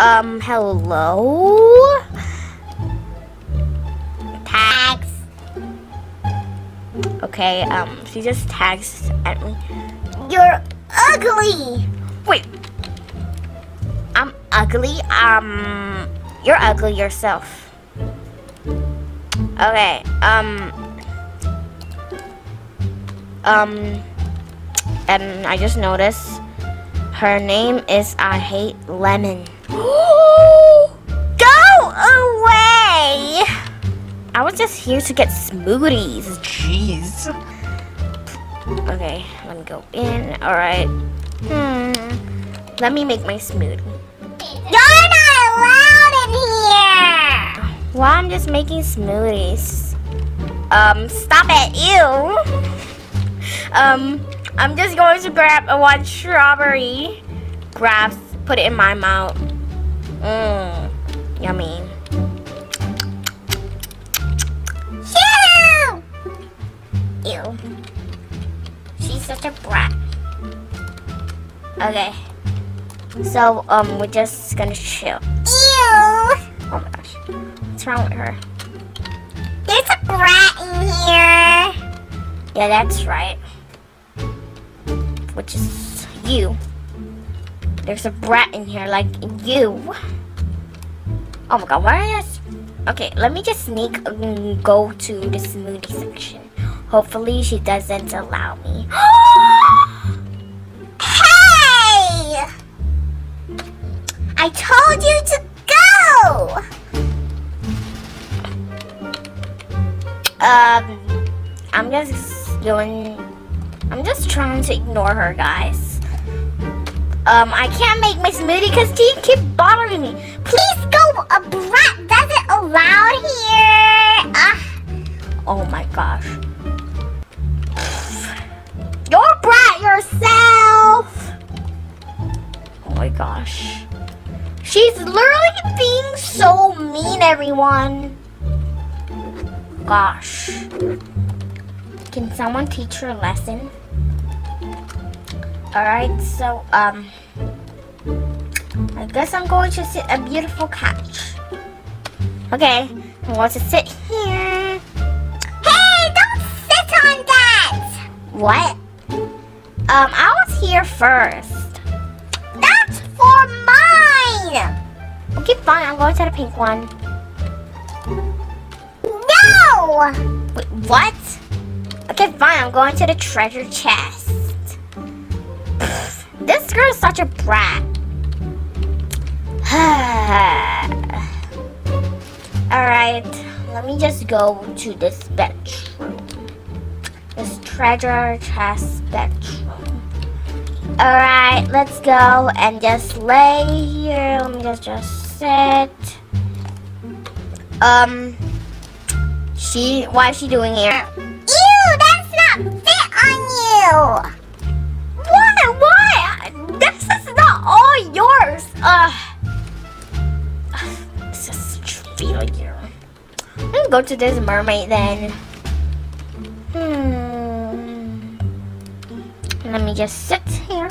Hello? Tags. Okay, she just tags at me. You're ugly! Wait. I'm ugly? You're ugly yourself. Okay, and I just noticed her name is I Hate Lemon. Go away! I was just here to get smoothies. Jeez. Okay, let me go in. Alright. Let me make my smoothie. You're not allowed in here! Well, I'm just making smoothies. Stop it. Ew! I'm just going to grab one strawberry. Put it in my mouth. Yummy. Ew! Ew. She's such a brat. Okay. So, we're just gonna chill. Ew! Oh my gosh. What's wrong with her? There's a brat in here! Yeah, that's right. Which is you. There's a brat in here like you. Oh my god, why are you? Okay, let me just sneak and go to the smoothie section. Hopefully she doesn't allow me. Hey! I told you to go! I'm just trying to ignore her, guys. I can't make my smoothie because she keeps bothering me. Please go, a brat doesn't allow here. Oh my gosh. You're a brat yourself. Oh my gosh. She's literally being so mean, everyone. Gosh. Can someone teach her a lesson? Alright, so, I guess I'm going to sit a beautiful couch. Okay, I want to sit here. Hey, don't sit on that! What? I was here first. That's for mine! Okay, fine, I'm going to the pink one. No! Wait, what? Okay, fine, I'm going to the treasure chest. This girl is such a brat. Alright, let me just go to this bedroom. This treasure chest bedroom. Alright, let's go and just lay here. Let me just sit. Why is she doing here? Ew, that's not fit on you! All yours. This is stupid on you. I'm gonna go to this mermaid then. Let me just sit here.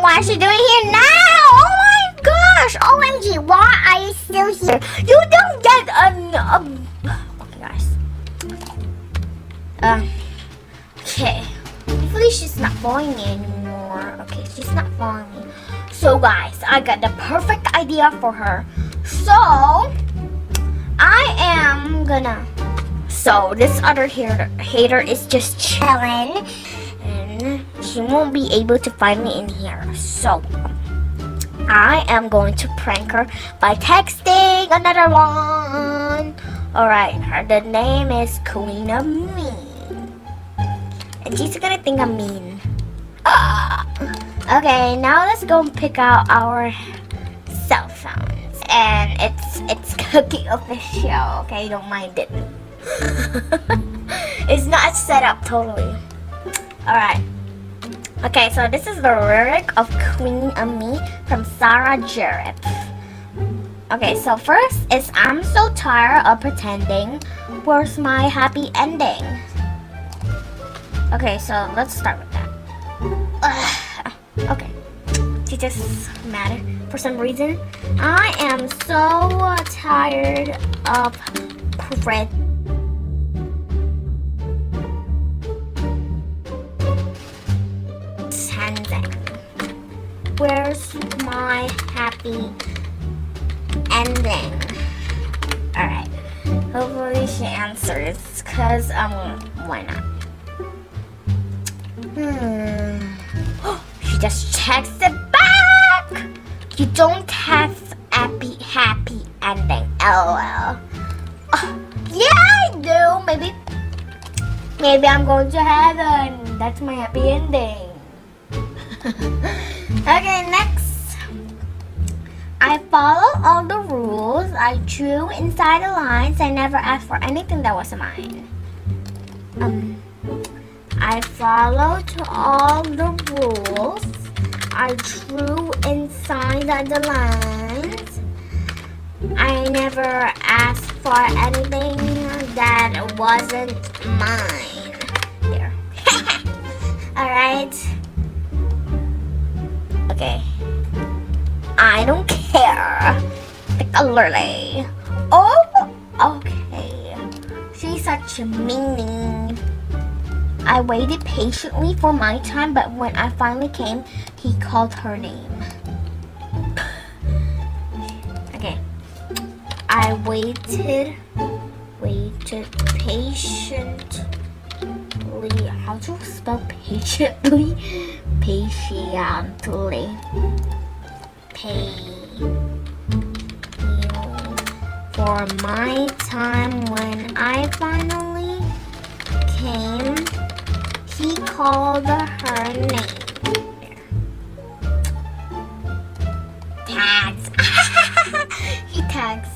What is she doing here now? Oh my gosh! OMG, why are you still here? You don't get okay, guys. Okay. Hopefully she's not following me anymore. Okay, she's not following me. So guys, I got the perfect idea for her. So this other hater is just chilling, and she won't be able to find me in here. So I am going to prank her by texting another one. Alright, the name is Queen of Me. And she's gonna think I'm mean. Okay, now let's go pick out our cell phones. And it's cookie official. Okay, don't mind it. It's not set up totally. Alright. Okay, so this is the lyric of Queen of Me from Sarah Jarrett. Okay, so first is I'm so tired of pretending. Where's my happy ending? Okay, so let's start with that. Okay. just matter for some reason. I am so tired of bread. Where's my happy ending? Alright. Hopefully she answers, cause why not? She just checks it back! You don't have happy ending, lol. Yeah, I do! Maybe I'm going to heaven. That's my happy ending. Okay, next. I follow all the rules. I drew inside the lines. I never asked for anything that wasn't mine. I followed all the rules. I drew inside of the lines. I never asked for anything that wasn't mine. There. Alright. Okay. I don't care. The colorly. Oh, okay. She's such a meanie. I waited patiently for my time, but when I finally came, he called her name. Okay. I waited patiently. How do you spell patiently? Patiently. For my time, when I finally came, he called her name. Tags. He tags.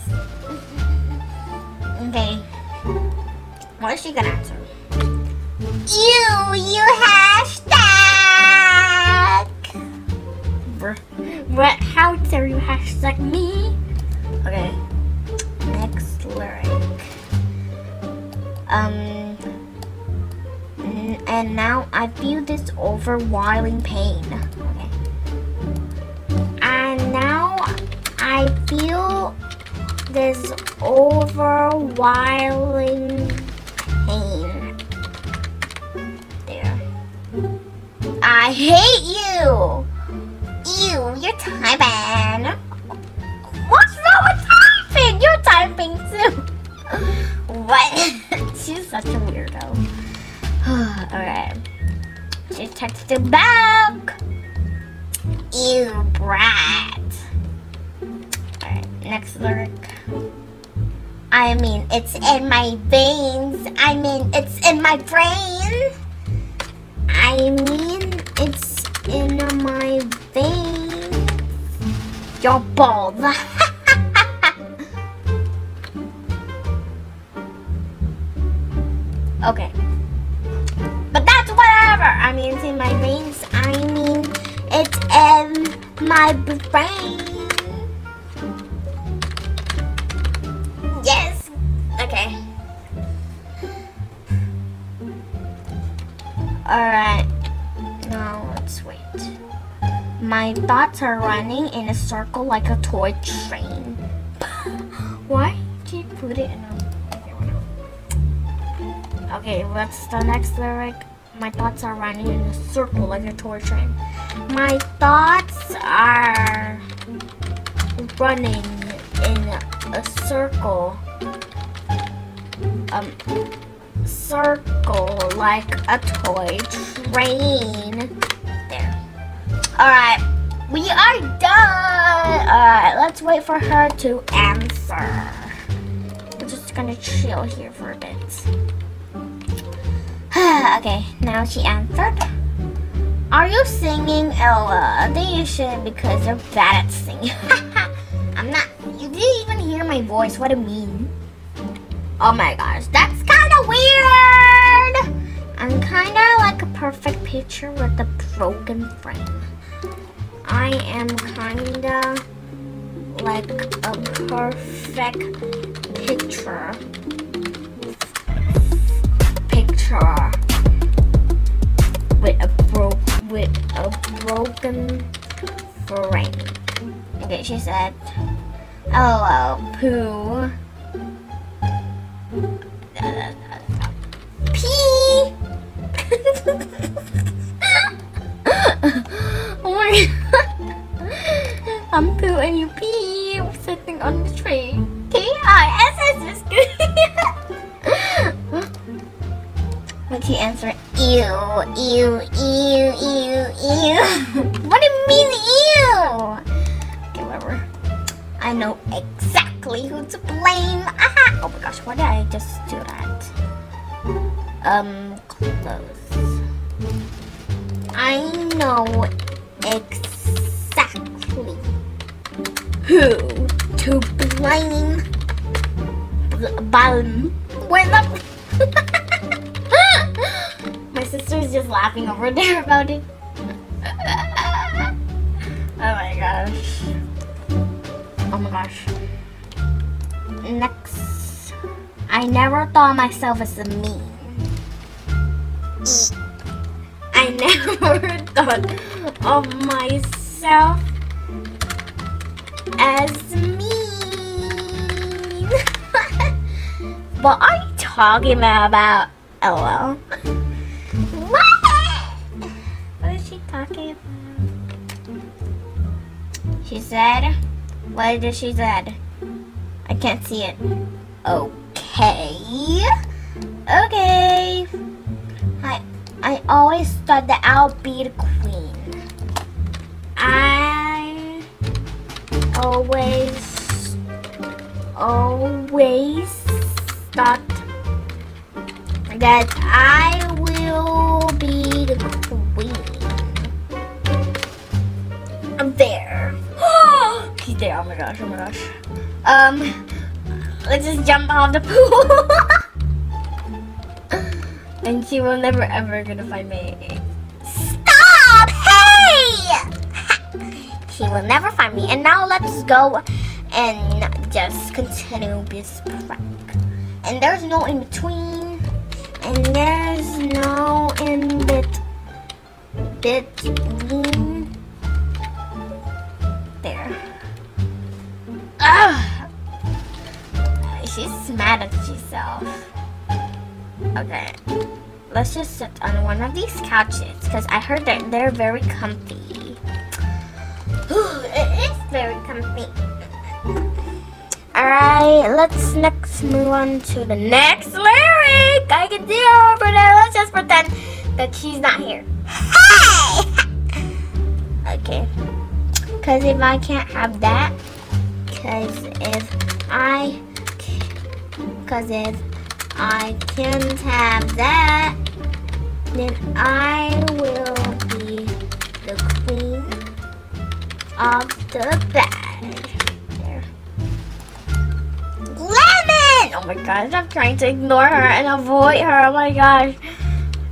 Okay. What is she gonna answer? You hashtag! What? How dare you hashtag me? Okay. Next lyric. And now I feel this overwhelming pain. Okay. And now I feel this overwhelming pain. I hate you! Ew, you're typing! What's wrong with typing? You're typing too! What? She's such a weirdo. Alright. She texted back! Ew, brat! Alright, next lyric. I mean, it's in my veins. I mean, it's in my brain. I mean, it's in my veins. You're bald. Okay. But that's whatever. I mean, it's in my veins. I mean, it's in my brain. Yes. Okay. Alright, now let's wait. My thoughts are running in a circle like a toy train. Why did you put it in a... Okay, what's the next lyric? My thoughts are running in a circle like a toy train. My thoughts are running in a circle. Circle like a toy train. There. Alright, we are done. Alright, let's wait for her to answer. We're just gonna chill here for a bit. Okay, now she answered. Are you singing, Ella? I think you should, because you're bad at singing. I'm not. You didn't even hear my voice. What do you mean? Oh my gosh, that's kinda weird! I'm kinda like a perfect picture with a broken frame. I am kinda like a perfect picture. With a broken great. Okay, she said, hello, poo. Pee! Oh my god. I'm poo and you pee. I'm sitting on the tree. K-I-S-S is good. Okay, answer. Ew, ew, ew, ew, ew. What do you mean, ew? Okay, whatever. I know exactly who to blame. Aha! Oh my gosh, why did I just do that? Close. I know exactly who to blame. Balm. Where's the... Sister's just laughing over there about it. Oh my gosh. Oh my gosh. Next. I never thought myself as a mean. I never thought of myself as mean. What are you talking about? LOL. She said, what did she said? I can't see it. Okay. Okay. I always thought that I'll be the queen. I always thought that I will be the queen. I'm there. She's there, oh my gosh, oh my gosh. Let's just jump out of the pool. And she will never ever gonna find me. Stop! Hey! She will never find me. And now let's go and just continue this prank. And there's no in between. And there's no in between. There. Ugh. She's mad at herself. Okay, let's just sit on one of these couches because I heard that they're very comfy. Ooh, it is very comfy. Alright, let's next move on to the next lyric. I can see her over there. Let's just pretend that she's not here. Hey! Okay, because if I can't have that. Cause if I can't have that, then I will be the queen of the bed. There. Lemon! Oh my gosh, I'm trying to ignore her and avoid her. Oh my gosh.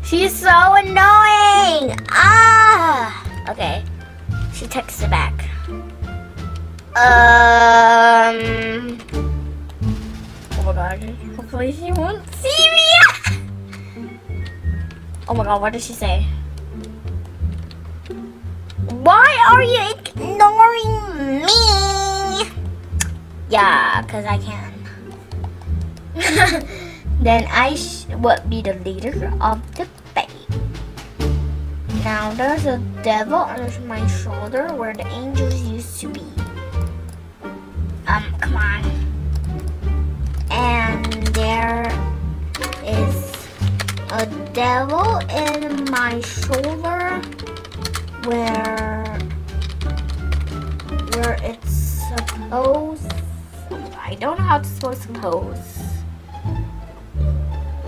She's so annoying! Ah! Okay. She texted back. Oh my god, hopefully she won't see me! Oh my god, what did she say? Why are you ignoring me? Yeah, cause I can. Then I would be the leader of the pack. Now there's a devil under my shoulder where the angels used to be. Come on. And there is a devil in my shoulder where it's supposed, I don't know how to spell suppose.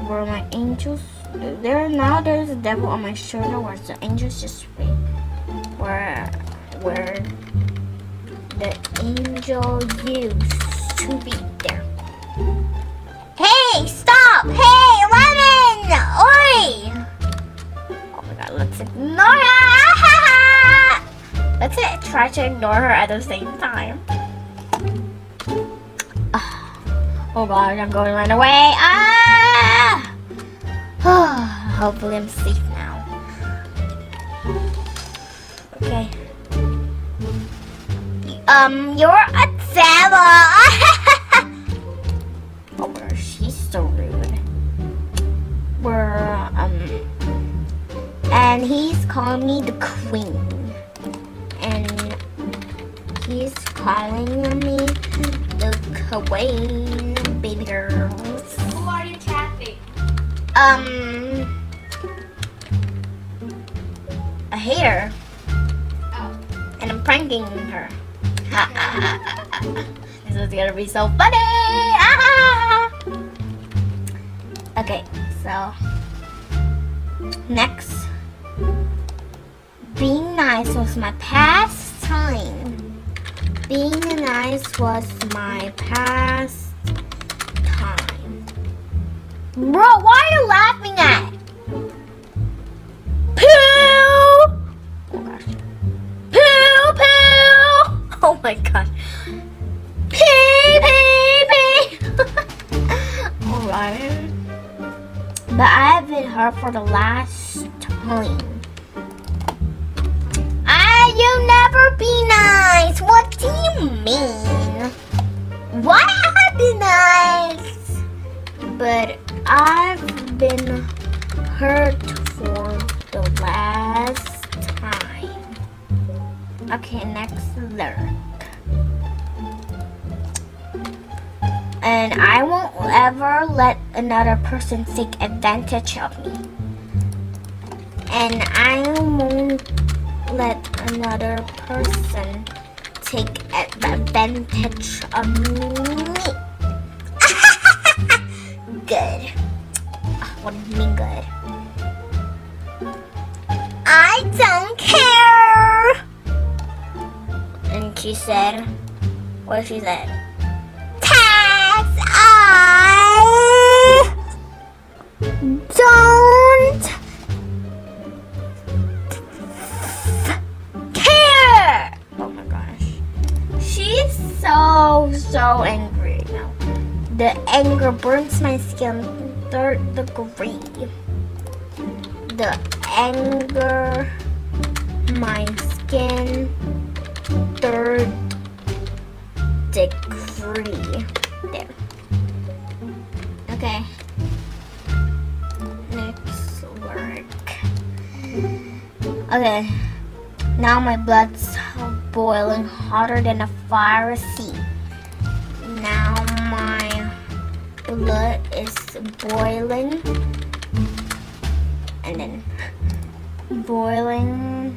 Where my angels, there now there's a devil on my shoulder where the angels just wait. Where the angel used to be there. Hey, stop! Hey, Lemon! Oi! Oh my god, let's ignore her! Let's try to ignore her at the same time. Oh god, I'm going right away! Ah! Hopefully I'm safe now. Okay. You're a devil. Oh, she's so rude. We're, and he's calling me the queen. And he's calling me the queen, baby girls. Who are you tapping? A hater. And I'm pranking her. This is gonna be so funny. Okay, so next, being nice was my pastime. Being nice was my pastime. Bro, why are you laughing at? Oh my god. Pee pee pee. Alright. But I've been hurt for the last time. You never be nice. What do you mean? Why I be nice? But I've been hurt for the last. Okay, next lyric. And I won't ever let another person take advantage of me. And I won't let another person take advantage of me. Good. What do you mean good? I don't care. And she said, what she said? Tax I don't care. Oh my gosh. She's so angry now. The anger burns my skin third degree. The anger my skin third degree. There. Okay. Next work. Okay. Now my blood's boiling hotter than a fiery sea. Now my blood is boiling. And then boiling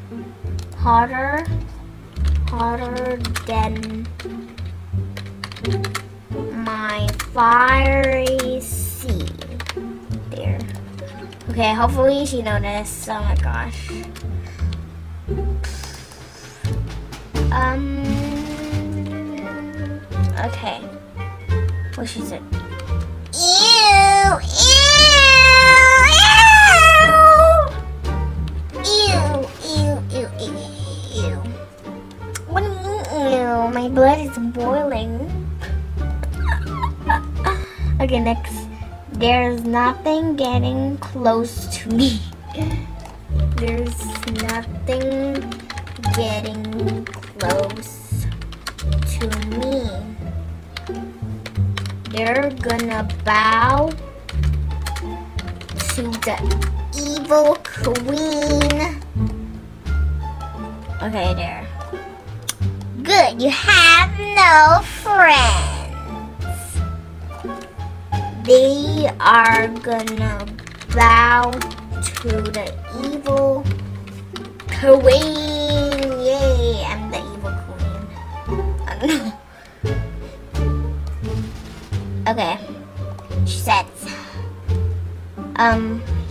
hotter than my fiery sea. There. Okay, hopefully she noticed. Oh my gosh. Okay. What she said? Ew! My blood is boiling. Okay, next. There's nothing getting close to me. There's nothing getting close to me. They're gonna bow to the evil queen. Okay, there. Good, you have no friends. They are gonna bow to the evil queen. Yay, I'm the evil queen. Okay, she said,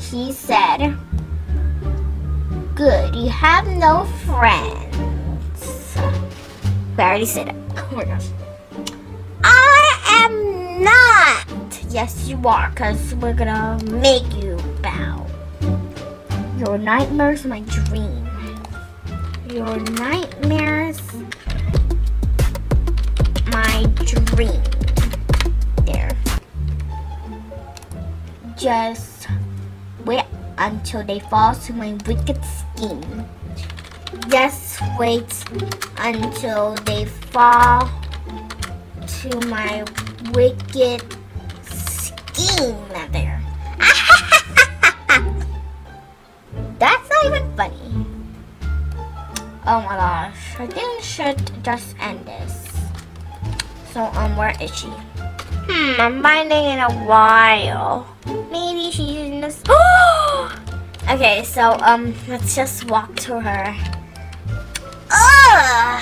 he said, good, you have no friends. I already said it. Oh my gosh. I am not. Yes, you are, because we're gonna make you bow. Your nightmare's my dream. Your nightmare's my dream. There. Just wait until they fall to my wicked scheme. just wait until they fall to my wicked scheme there. That's not even funny. Oh my gosh, I think we should just end this. So, where is she? I'm finding in a while. Maybe she's in this. Okay, so, let's just walk to her. Ugh!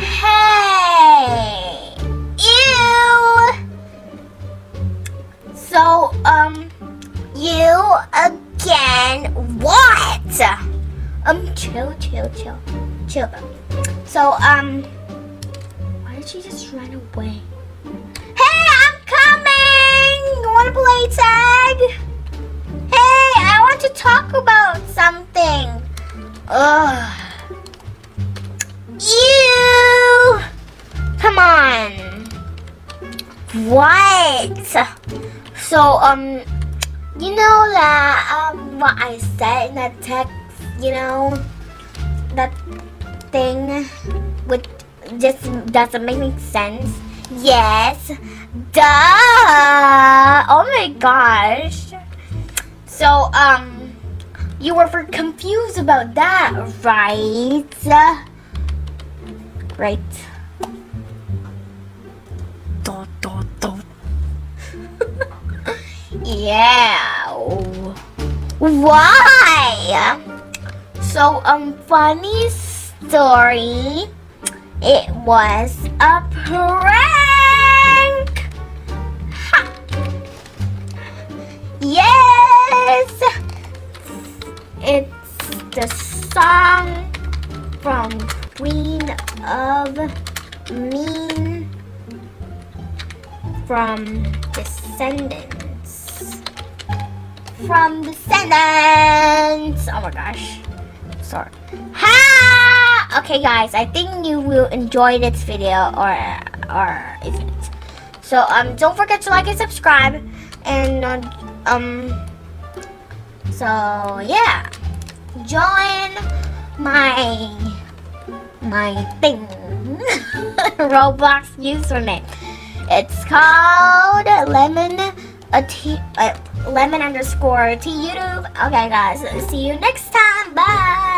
Hey! Ew! So, you again, what? Chill. Chill, bro. So, why did she just run away? Hey, I'm coming! You wanna play tag? Hey, I want to talk about something. Ugh. Ew! Come on. What? So, you know that, what I said in the text, you know, that thing which just doesn't make any sense? Yes. Duh! Oh my gosh. So, you were confused about that, right? Right. Yeah. Why? So, funny story. It was a prank. Ha. Yes. It's the song from Queen of Mean from Descendants. Oh my gosh. Sorry. Ha! Okay guys, I think you will enjoy this video or isn't. So don't forget to like and subscribe, and so yeah, join my thing. Roblox username. It's called lemon_t YouTube. Okay guys, see you next time. Bye.